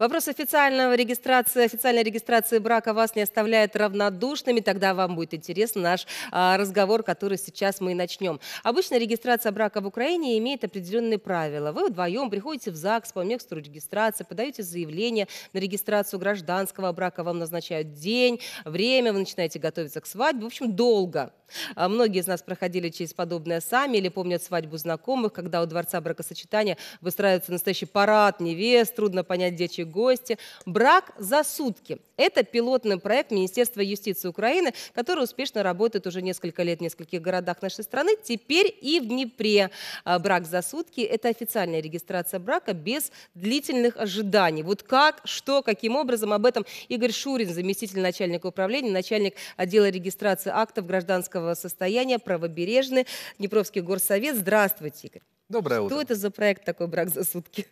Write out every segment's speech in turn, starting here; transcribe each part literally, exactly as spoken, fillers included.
Вопрос официального регистрации, официальной регистрации брака вас не оставляет равнодушными. Тогда вам будет интересен наш а, разговор, который сейчас мы и начнем. Обычно регистрация брака в Украине имеет определенные правила. Вы вдвоем приходите в ЗАГС по месту регистрации, подаете заявление на регистрацию гражданского брака, вам назначают день, время, вы начинаете готовиться к свадьбе. В общем, долго. А многие из нас проходили через подобное сами или помнят свадьбу знакомых, когда у дворца бракосочетания выстраивается настоящий парад невест, трудно понять, где чьи гости. Брак за сутки. Это пилотный проект Министерства юстиции Украины, который успешно работает уже несколько лет в нескольких городах нашей страны, теперь и в Днепре. Брак за сутки – это официальная регистрация брака без длительных ожиданий. Вот как, что, каким образом, об этом Игорь Шурин, заместитель начальника управления, начальник отдела регистрации актов гражданского состояния, правобережный, Днепровский горсовет. Здравствуйте, Игорь. Доброе утро. Что это за проект такой «Брак за сутки»?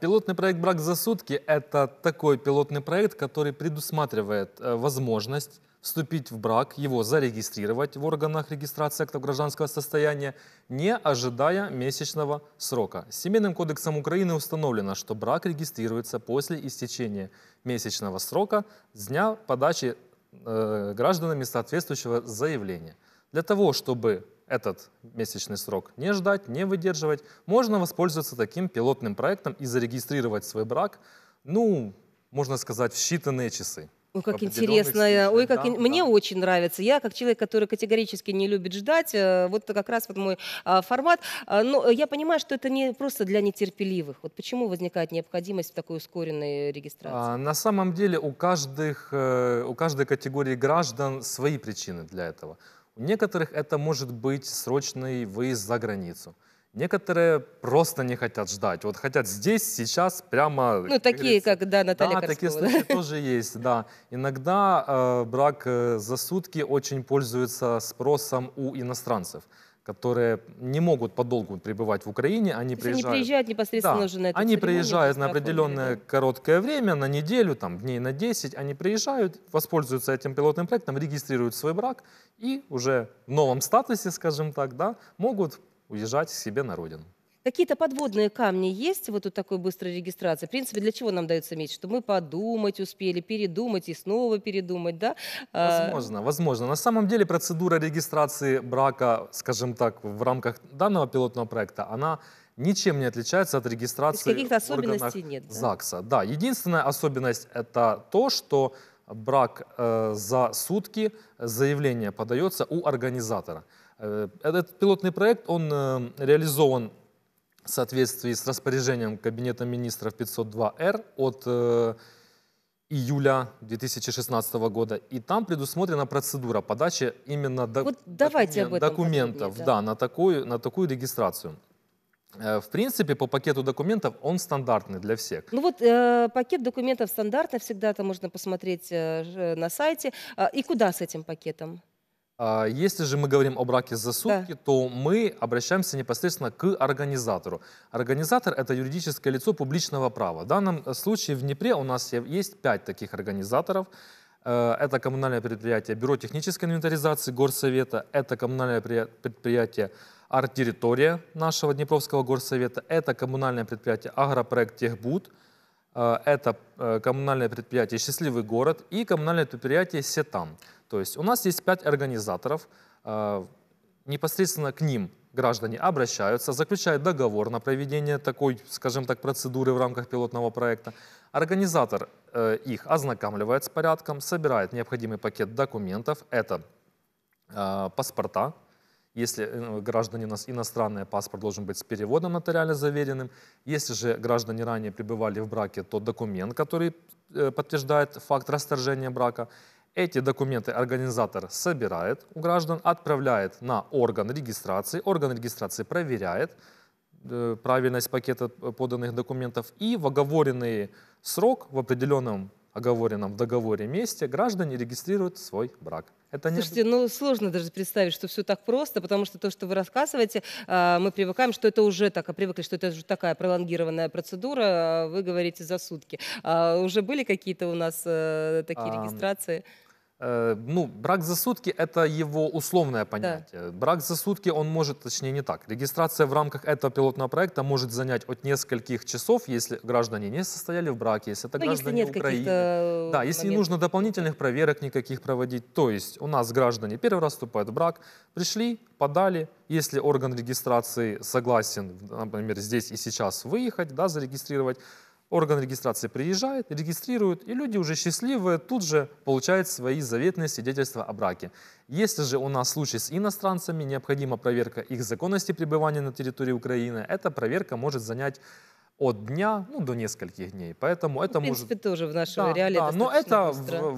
Пилотный проект «Брак за сутки» – это такой пилотный проект, который предусматривает возможность вступить в брак, его зарегистрировать в органах регистрации актов гражданского состояния, не ожидая месячного срока. Семейным кодексом Украины установлено, что брак регистрируется после истечения месячного срока с дня подачи гражданами соответствующего заявления. Для того, чтобы этот месячный срок не ждать, не выдерживать, можно воспользоваться таким пилотным проектом и зарегистрировать свой брак, ну, можно сказать, в считанные часы. Ой, как интересно. Ой, как да, ин... да. Мне очень нравится. Я, как человек, который категорически не любит ждать, вот как раз вот мой а, формат. А, но я понимаю, что это не просто для нетерпеливых. Вот почему возникает необходимость в такой ускоренной регистрации? А, на самом деле у, каждых, у каждой категории граждан свои причины для этого. У некоторых это может быть срочный выезд за границу. Некоторые просто не хотят ждать. Вот хотят здесь, сейчас, прямо... Ну, как такие, как да, Наталья Харская. Да, такие случаи тоже есть, да. Иногда э, брак за сутки очень пользуется спросом у иностранцев, которые не могут подолгу пребывать в Украине. Они, приезжают... они приезжают непосредственно да. уже на эту Они приезжают на определенное да. короткое время, на неделю, там, дней на десять. Они приезжают, воспользуются этим пилотным проектом, регистрируют свой брак и уже в новом статусе, скажем так, да, могут уезжать к себе на родину. Какие-то подводные камни есть вот у такой быстрой регистрации? В принципе, для чего нам дается месяц? Что мы подумать успели, передумать и снова передумать, да? Возможно, возможно. На самом деле процедура регистрации брака, скажем так, в рамках данного пилотного проекта, она ничем не отличается от регистрации в органах ЗАГСа. Да? Да, единственная особенность это то, что брак э, за сутки заявление подается у организатора. Э, этот пилотный проект, он э, реализован в соответствии с распоряжением Кабинета министров пятьсот два эр от э, июля две тысячи шестнадцатого года. И там предусмотрена процедура подачи именно до, вот давайте докумен, документов да, на, такую, на такую регистрацию. Э, в принципе, по пакету документов он стандартный для всех. Ну вот э, пакет документов стандартный, всегда это можно посмотреть э, на сайте. Э, и куда с этим пакетом? Если же мы говорим о браке за сутки, да. то мы обращаемся непосредственно к организатору. Организатор – это юридическое лицо публичного права. В данном случае в Днепре у нас есть пять таких организаторов. Это коммунальное предприятие Бюро технической инвентаризации Горсовета, это коммунальное предприятие «Арт-территория» нашего Днепровского горсовета, это коммунальное предприятие «Агропроект Техбуд», это коммунальное предприятие «Счастливый город» и коммунальное предприятие «Сетан». То есть у нас есть пять организаторов, непосредственно к ним граждане обращаются, заключают договор на проведение такой, скажем так, процедуры в рамках пилотного проекта. Организатор их ознакомливает с порядком, собирает необходимый пакет документов, это паспорта. Если граждане у нас иностранный паспорт должен быть с переводом нотариально заверенным. Если же граждане ранее пребывали в браке, то документ, который подтверждает факт расторжения брака. Эти документы организатор собирает у граждан, отправляет на орган регистрации. Орган регистрации проверяет правильность пакета поданных документов. И в оговоренный срок, в определенном оговоренном в договоре месте, граждане регистрируют свой брак. Это не... Слушайте, ну сложно даже представить, что все так просто, потому что то, что вы рассказываете, мы привыкаем, что это уже так, а привыкли, что это уже такая пролонгированная процедура, вы говорите за сутки. Уже были какие-то у нас такие а... регистрации? Ну, брак за сутки – это его условное понятие. Да. Брак за сутки, он может, точнее, не так. Регистрация в рамках этого пилотного проекта может занять от нескольких часов, если граждане не состояли в браке, если это Но граждане если нет Украины. Да, моментов. Если не нужно дополнительных проверок никаких проводить. То есть у нас граждане первый раз вступают в брак, пришли, подали. Если орган регистрации согласен, например, здесь и сейчас выехать, да, зарегистрировать, орган регистрации приезжает, регистрирует, и люди уже счастливые тут же получают свои заветные свидетельства о браке. Если же у нас случай с иностранцами, необходима проверка их законности пребывания на территории Украины, эта проверка может занять от дня, ну, до нескольких дней. Поэтому это, в принципе, может... тоже в нашей да, реалии да, но это,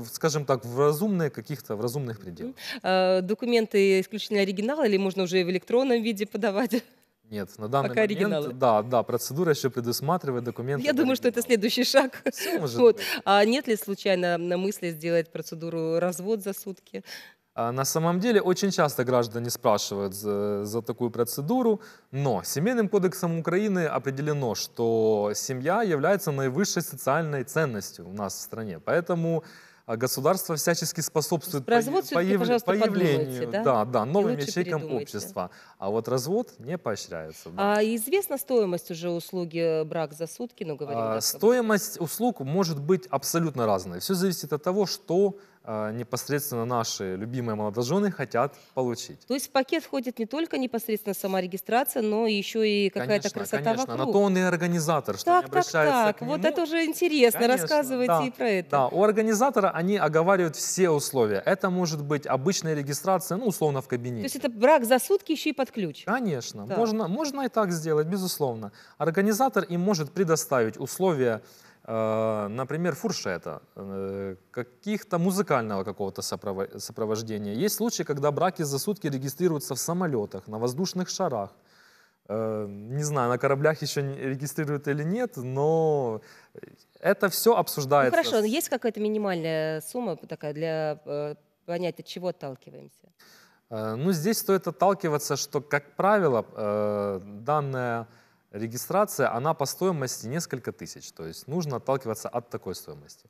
в, скажем так, в разумных каких-то, в разумных пределах. А документы исключительно оригинала или можно уже и в электронном виде подавать? Нет, на данный Пока момент, да, да, процедура еще предусматривает документы. Я думаю, оригинал. что это следующий шаг. Вот. А нет ли случайно на мысли сделать процедуру развод за сутки? А на самом деле очень часто граждане спрашивают за, за такую процедуру, но Семейным кодексом Украины определено, что семья является наивысшей социальной ценностью у нас в стране, поэтому... Государство всячески способствует появ... появлению да? Да, да, новым ячейкам общества. А вот развод не поощряется. Да. А известна стоимость уже услуги брак за сутки? Но говорим, а, стоимость услуг может быть абсолютно разной. Все зависит от того, что а, непосредственно наши любимые молодожены хотят получить. То есть в пакет входит не только непосредственно сама регистрация, но еще и какая-то красота конечно. вокруг. На то он и организатор, что так, не обращается так, так. к нему. Вот это уже интересно, конечно, рассказывайте да, и про это. Да, у организатора они оговаривают все условия. Это может быть обычная регистрация, ну, условно, в кабинете. То есть это брак за сутки еще и под ключ? Конечно. Да. Можно, можно и так сделать, безусловно. Организатор им может предоставить условия, э, например, фуршета, э, каких-то музыкального какого-то сопровождения. Есть случаи, когда браки за сутки регистрируются в самолетах, на воздушных шарах. Не знаю, на кораблях еще регистрируют или нет, но это все обсуждается. Ну хорошо, но есть какая-то минимальная сумма такая для понятия, от чего отталкиваемся? Ну, здесь стоит отталкиваться, что, как правило, данная регистрация, она по стоимости несколько тысяч. То есть нужно отталкиваться от такой стоимости.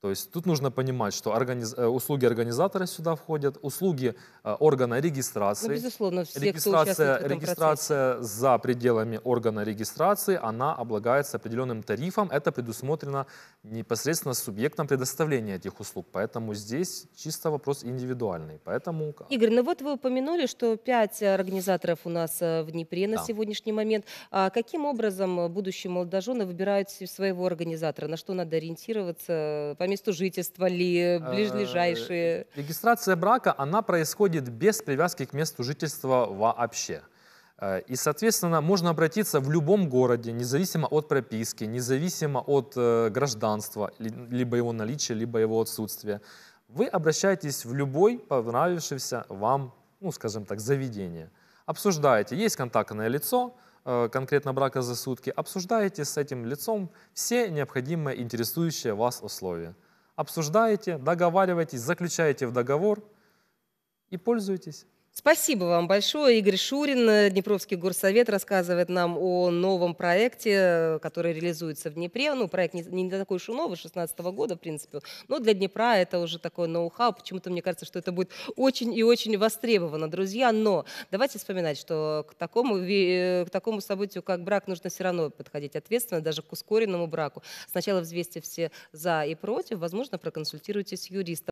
То есть тут нужно понимать, что организ... услуги организатора сюда входят, услуги органа регистрации. Ну, безусловно, все, регистрация, кто регистрация за пределами органа регистрации, она облагается определенным тарифом. Это предусмотрено непосредственно субъектом предоставления этих услуг. Поэтому здесь чисто вопрос индивидуальный. Поэтому... Игорь, ну вот вы упомянули, что пять организаторов у нас в Днепре на да. сегодняшний момент. А каким образом будущие молодожены выбирают своего организатора? На что надо ориентироваться? Помимо месту жительства ли, ближайшие? Регистрация брака, она происходит без привязки к месту жительства вообще. И, соответственно, можно обратиться в любом городе, независимо от прописки, независимо от гражданства, либо его наличия, либо его отсутствия. Вы обращаетесь в любой понравившийся вам, ну, скажем так, заведение. Обсуждаете, есть контактное лицо, конкретно брака за сутки, обсуждаете с этим лицом все необходимые интересующие вас условия. Обсуждаете, договариваетесь, заключаете в договор и пользуетесь. Спасибо вам большое. Игорь Шурин, Днепровский горсовет, рассказывает нам о новом проекте, который реализуется в Днепре. Ну, проект не, не такой уж и новый, шестнадцатого года, в принципе. Но для Днепра это уже такой ноу-хау. Почему-то мне кажется, что это будет очень и очень востребовано, друзья. Но давайте вспоминать, что к такому, к такому событию, как брак, нужно все равно подходить ответственно, даже к ускоренному браку. Сначала взвесьте все за и против, возможно, проконсультируйтесь с юристом.